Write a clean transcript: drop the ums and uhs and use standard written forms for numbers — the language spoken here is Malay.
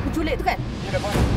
betul penculik tu kan? Ya, dah faham.